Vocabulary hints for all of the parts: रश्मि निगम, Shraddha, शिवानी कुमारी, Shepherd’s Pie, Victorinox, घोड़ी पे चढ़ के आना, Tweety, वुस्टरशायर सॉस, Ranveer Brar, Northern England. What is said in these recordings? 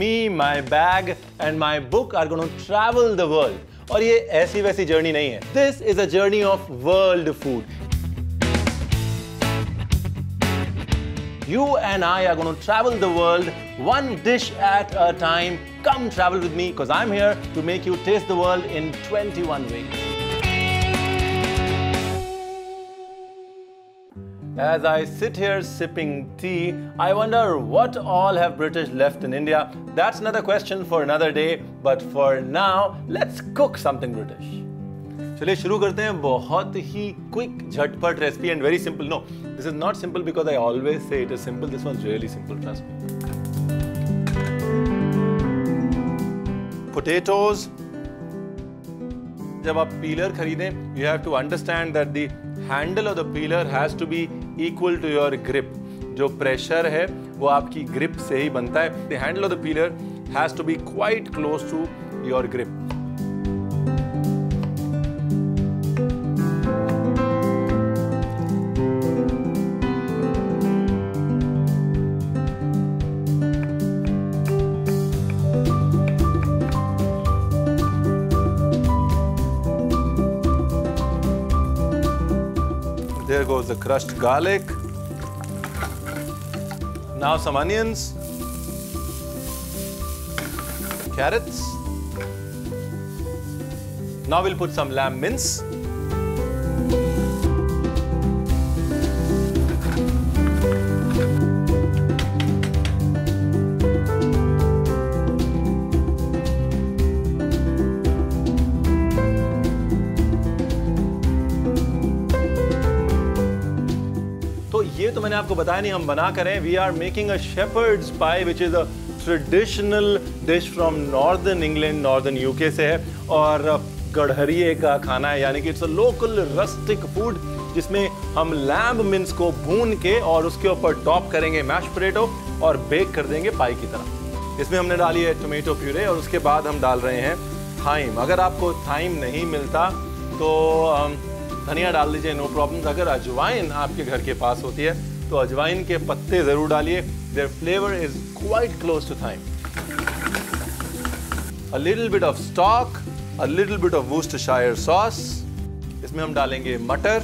Me, my bag and my book are going to travel the world. और ये ऐसी वैसी जर्नी नहीं है. This is a journey of world food. You and I are going to travel the world one dish at a time. Come travel with me because I'm here to make you taste the world in 21 ways. As I sit here sipping tea, I wonder what all have British left in India. That's another question for another day. But for now, let's cook something British. चलिए शुरू करते हैं बहुत ही quick झटपट recipe and very simple. No, this is not simple because I always say it is simple. This was really simple, trust me. Potatoes जब आप peeler खरीदें, you have to understand that the handle of the peeler has to be equal to your grip. जो pressure है वो आपकी grip से ही बनता है. The handle of the peeler has to be quite close to your grip. There goes the crushed garlic. Now some onions, carrots. Now we'll put some lamb mince. ये तो मैंने आपको बताया नहीं हम बना करें. We are making a shepherd's pie which is a traditional dish from northern England, northern UK से है और गढ़हरिए का खाना है. यानी कि it's a local rustic food जिसमें हम लैम्ब मिंस को भून के और उसके ऊपर टॉप करेंगे मैश पोटैटो और बेक कर देंगे पाई की तरह. इसमें हमने डाली है टोमेटो प्यूरे और उसके बाद हम डाल रहे हैं थाइम. अगर आपको थाइम नहीं मिलता तो धनिया डाल दीजिए, नो प्रॉब्लम. अगर अजवाइन आपके घर के पास होती है तो अजवाइन के पत्ते ज़रूर डालिए. Their flavour is quite close to thyme. A little bit of stock, a little bit of वुस्टरशायर सॉस. इसमें हम डालेंगे मटर.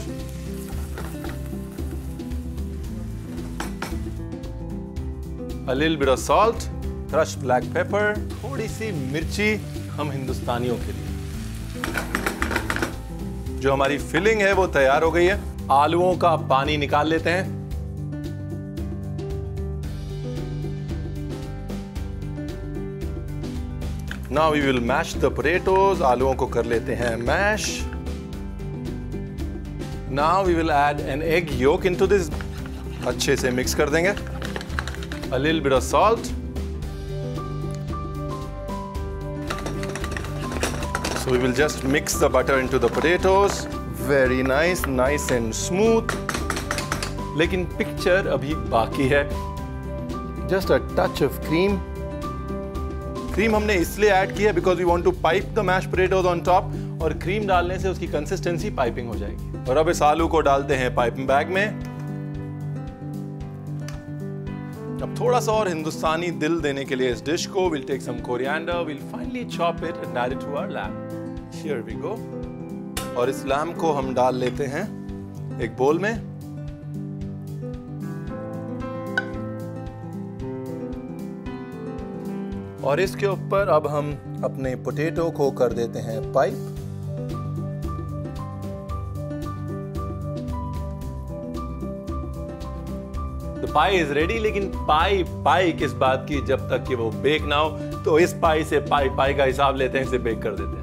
A little bit of salt, crushed black pepper, थोड़ी सी मिर्ची हम हिंदुस्तानियों के लिए. जो हमारी फिलिंग है वो तैयार हो गई है. आलूओं का पानी निकाल लेते हैं. Now we will mash the potatoes. आलूओं को कर लेते हैं mash. Now we will add an egg yolk into this. अच्छे से मिक्स कर देंगे. A little bit of salt. We will just mix the butter into the potatoes. Very nice, nice and smooth. लेकिन picture अभी बाकी है. Just a touch of cream. Cream हमने इसलिए add किया because we want to pipe the mashed potatoes on top. और cream डालने से उसकी consistency piping हो जाएगी. और अब इस आलू को डालते हैं piping bag में. अब थोड़ा सा और हिंदुस्तानी दिल देने के लिए इस डिश को we'll take some coriander, we'll finally chop it and add it to our lamb. Here we go. और इस लैम को हम डाल लेते हैं एक बोल में. और इसके ऊपर अब हम अपने पोटैटो को कर देते हैं पाइप. Pi is ready. लेकिन पाई पाई किस बात की जब तक कि वो बेक ना हो. तो इस पाई से पाई पाई का हिसाब लेते हैं, इसे बेक कर देते हैं.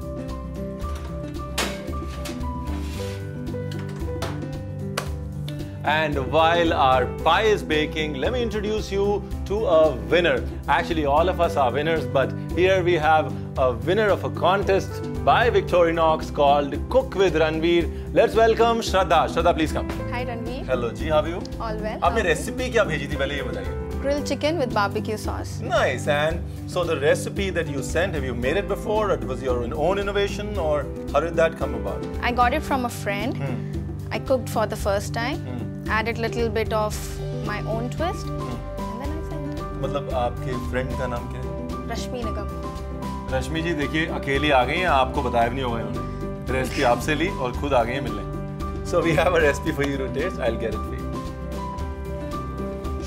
And while our pie is baking, let me introduce you to a winner. Actually, all of us are winners, but here we have a winner of a contest by Victorinox called Cook with Ranveer. Let's welcome Shraddha. Shraddha, please come. Hi, Ranveer. Hello, ji. How are you? All well. आपने recipe क्या भेजी थी पहले ये बताइए. Grilled chicken with barbecue sauce. Nice. And so the recipe that you sent, have you made it before, or it was your own innovation, or how did that come about? I got it from a friend. I cooked for the first time. Added little bit of my own twist and then I sent it. मतलब आपके friend का नाम क्या है? रश्मि निगम। रश्मि जी देखिए अकेली आ गई हैं, आपको बताया भी नहीं होगा इन्होंने। रेसिपी आपसे ली और खुद आ गई हैं मिलने। So we have a recipe for you to taste. I'll get it for you.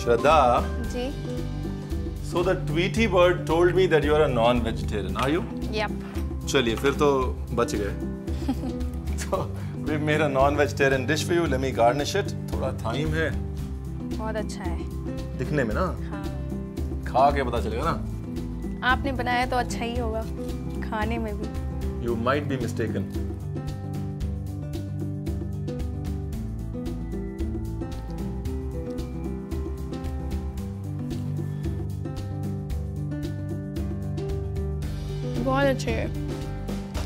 Shraddha. Ji. So the Tweety bird told me that you are a non-vegetarian. Are you? Yep. चलिए फिर तो बच गए। So we've made a non-vegetarian dish for you. Let me garnish it. थोड़ा thyme है। बहुत अच्छा है। दिखने में ना? हाँ। खा के पता चलेगा ना। आपने बनाया तो अच्छा ही होगा, खाने में भी। You might be mistaken. बहुत अच्छे हैं।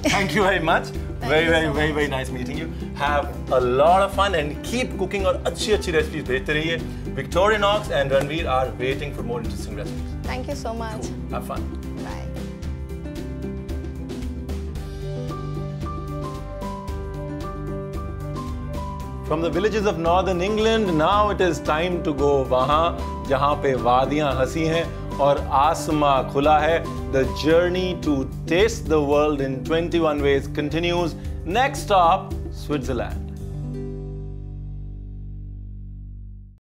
Thank you very much. Very, very nice meeting you. Have a lot of fun and keep cooking और अच्छी-अच्छी रेसिपीज भेजते रहिए. Victorinox and Ranveer are waiting for more interesting recipes. Thank you so much. Cool. Have fun. Bye. From the villages of northern England, now it is time to go वहाँ जहाँ पे वादियाँ हंसी हैं और आसमां खुला है. The journey to taste the world in 21 ways continues. Next stop, Switzerland.